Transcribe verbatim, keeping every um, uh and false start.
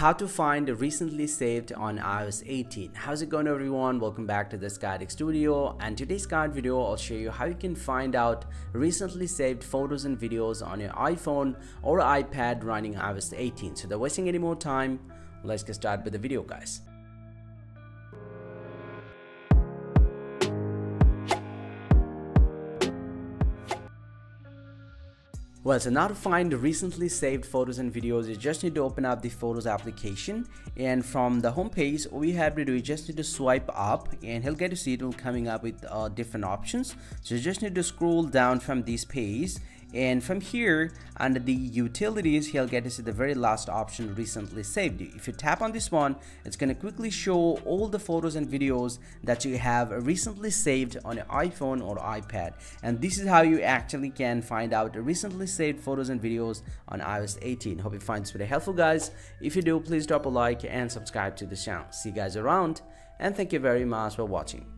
How to find recently saved on i O S eighteen. How's it going, everyone? Welcome back to the Sky Tech Studio, and today's guide video I'll show you how you can find out recently saved photos and videos on your iPhone or iPad running i O S eighteen. So without wasting any more time, let's get started with the video, guys. Well, so now to find recently saved photos and videos, you just need to open up the Photos application, and from the home page, all you have to do is just need to swipe up and you'll get to see it will coming up with uh, different options. So you just need to scroll down from this page, and from here under the utilities, you'll get to see the very last option, recently saved. If you tap on this one, it's going to quickly show all the photos and videos that you have recently saved on your iPhone or iPad. And this is how you actually can find out recently saved photos and videos on i O S eighteen. Hope you find this video helpful, guys. If you do, please drop a like and subscribe to the channel. See you guys around, and thank you very much for watching.